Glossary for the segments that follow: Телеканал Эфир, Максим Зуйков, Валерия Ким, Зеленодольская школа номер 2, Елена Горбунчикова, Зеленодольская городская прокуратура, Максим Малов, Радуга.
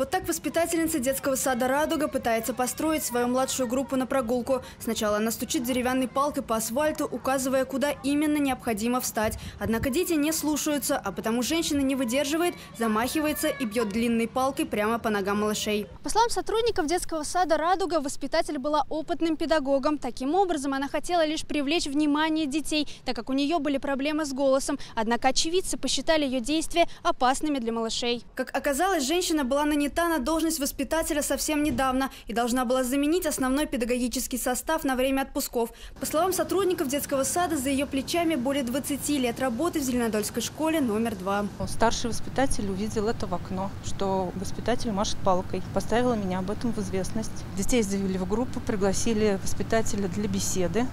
Вот так воспитательница детского сада «Радуга» пытается построить свою младшую группу на прогулку. Сначала она стучит деревянной палкой по асфальту, указывая, куда именно необходимо встать. Однако дети не слушаются, а потому женщина не выдерживает, замахивается и бьет длинной палкой прямо по ногам малышей. По словам сотрудников детского сада «Радуга», воспитатель была опытным педагогом. Таким образом, она хотела лишь привлечь внимание детей, так как у нее были проблемы с голосом. Однако очевидцы посчитали ее действия опасными для малышей. Как оказалось, женщина была нанята на должность воспитателя совсем недавно и должна была заменить основной педагогический состав на время отпусков. По словам сотрудников детского сада, за ее плечами более 20 лет работы в Зеленодольской школе номер 2. Старший воспитатель увидел это в окно, что воспитатель машет палкой. Поставила меня об этом в известность. Детей завели в группу, пригласили воспитателя для беседы.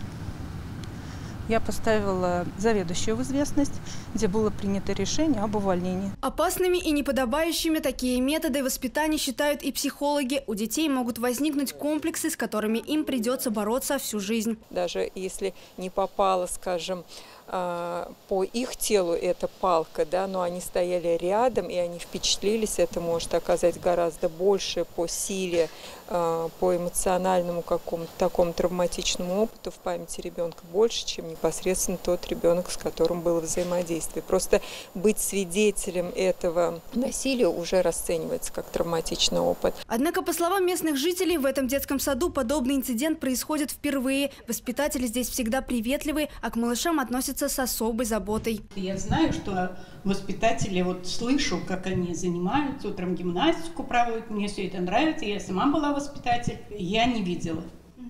Я поставила заведующую в известность, где было принято решение об увольнении. Опасными и неподобающими такие методы воспитания считают и психологи. У детей могут возникнуть комплексы, с которыми им придется бороться всю жизнь. Даже если не попало, скажем, по их телу эта палка, да, но они стояли рядом и они впечатлились. Это может оказать гораздо больше по силе, по эмоциональному какому-то такому травматичному опыту в памяти ребенка больше, чем непосредственно тот ребенок, с которым было взаимодействие. Просто быть свидетелем этого насилия уже расценивается как травматичный опыт. Однако, по словам местных жителей, в этом детском саду подобный инцидент происходит впервые. Воспитатели здесь всегда приветливые, а к малышам относятся с особой заботой. Я знаю, что воспитатели, вот слышу, как они занимаются, утром гимнастику проводят, мне все это нравится, я сама была воспитатель, я не видела.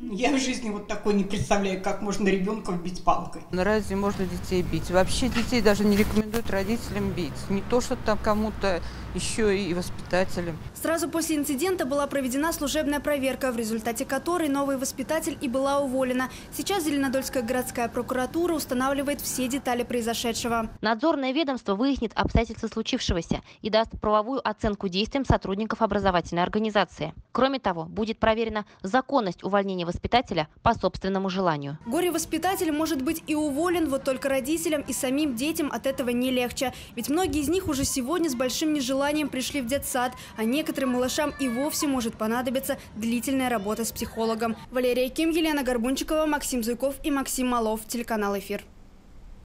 Я в жизни вот такой не представляю, как можно ребенка бить палкой. Разве можно детей бить? Вообще детей даже не рекомендуют родителям бить. Не то, что там кому-то еще и воспитателям. Сразу после инцидента была проведена служебная проверка, в результате которой новый воспитатель и была уволена. Сейчас Зеленодольская городская прокуратура устанавливает все детали произошедшего. Надзорное ведомство выяснит обстоятельства случившегося и даст правовую оценку действиям сотрудников образовательной организации. Кроме того, будет проверена законность увольнения воспитателя по собственному желанию. Горе-воспитатель может быть и уволен, вот только родителям и самим детям от этого не легче. Ведь многие из них уже сегодня с большим нежеланием пришли в детсад, а некоторым малышам и вовсе может понадобиться длительная работа с психологом. Валерия Ким, Елена Горбунчикова, Максим Зуйков и Максим Малов. Телеканал Эфир.